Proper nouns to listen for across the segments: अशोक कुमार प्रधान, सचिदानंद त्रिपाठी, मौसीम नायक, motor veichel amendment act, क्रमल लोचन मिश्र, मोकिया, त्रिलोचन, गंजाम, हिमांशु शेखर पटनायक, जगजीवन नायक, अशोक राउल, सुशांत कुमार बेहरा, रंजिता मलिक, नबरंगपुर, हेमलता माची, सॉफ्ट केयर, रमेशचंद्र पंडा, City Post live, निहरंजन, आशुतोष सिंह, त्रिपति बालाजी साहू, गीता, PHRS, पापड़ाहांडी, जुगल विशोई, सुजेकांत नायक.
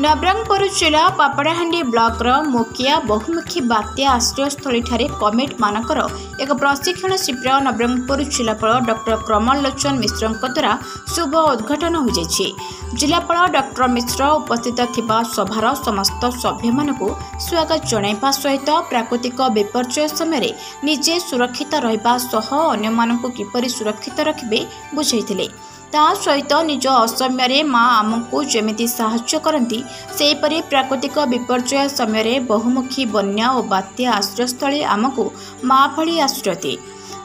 नबरंगपुर जिला पापड़ाहांडी ब्लॉक मोकिया बहुमुखी बात्या आश्रयस्थली ठारे कमिट मानकर एक प्रशिक्षण शिविर नबरंगपुर जिलापाल डॉक्टर क्रमल लोचन मिश्र द्वारा शुभ उद्घाटन हो जाए। जिलापाल डॉक्टर मिश्र उपस्थित थिबा सभार समस्त सभ्य मानकु स्वागत जणाइबा सहित प्राकृतिक विपर्यय समय निजे सुरक्षित रहिबा सह अन्य मानकु किपरि सुरक्षित रखिबे बुझाइथिले। ता सहित निज असम्य माँ आमको जमी साहाय्य करती सेपरि प्राकृतिक विपर्यय समय बहुमुखी बन्या और बात्या आश्रयस्थली आमको माँ भली आश्रय दिए।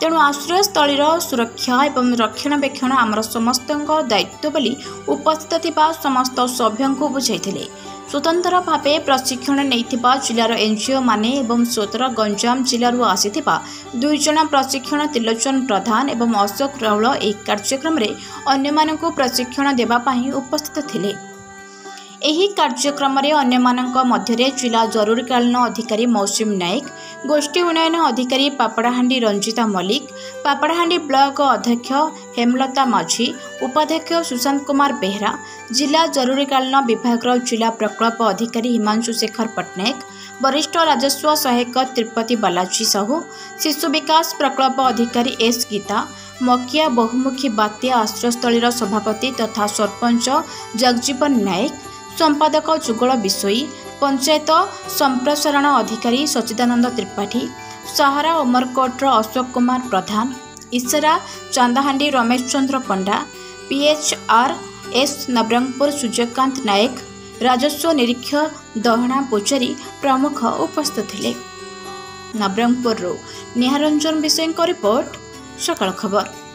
तेणु आश्रयस्थलीर सुरक्षा एवं रक्षणाबेक्षण आमर समस्त दायित्व बोली उपस्थित थिबा समस्त सभ्यंकु बुझाइथिले। स्वतंत्र भावे प्रशिक्षण नैथिबा जिलार एनजीओ माने एवं स्वतंत्र गंजाम जिलूर आसीथिबा दुई जना प्रशिक्षण त्रिलोचन प्रधान एवं अशोक राउल एक कार्यक्रम रे अन्य माननकु प्रशिक्षण देबा पई उपस्थित थिले। एही कार्यक्रम रे अन्य माननक मध्यरे जिला जरूरकालीन अधिकारी मौसीम नायक, गोष्ठी उन्नयन अधिकारी पापड़ाहांडी रंजिता मलिक, पापड़ाहांडी ब्लॉक अध्यक्ष हेमलता माची, उपाध्यक्ष सुशांत कुमार बेहरा, जिला जरूरकालीन विभाग जिला प्रकल्प अधिकारी हिमांशु शेखर पटनायक, वरिष्ठ राजस्व सहायक त्रिपति बालाजी साहू, शिशु विकास प्रकल्प अधिकारी एस गीता, मोकिया बहुमुखी बात्या आश्रयस्थलीर सभापति तथा सरपंच जगजीवन नायक, संपादक जुगल विशोई, पंचायत संप्रसारण अधिकारी सचिदानंद त्रिपाठी, सहारा उमरकोट्र अशोक कुमार प्रधान, इशारा चांदाहांडी रमेशचंद्र पंडा, PHRS नबरंगपुर सुजेकांत नायक, राजस्व निरीक्षक दहणा पोचरी प्रमुख उपस्थित थे। नबरंगपुर निहरंजन विशोई रिपोर्ट, सकल खबर।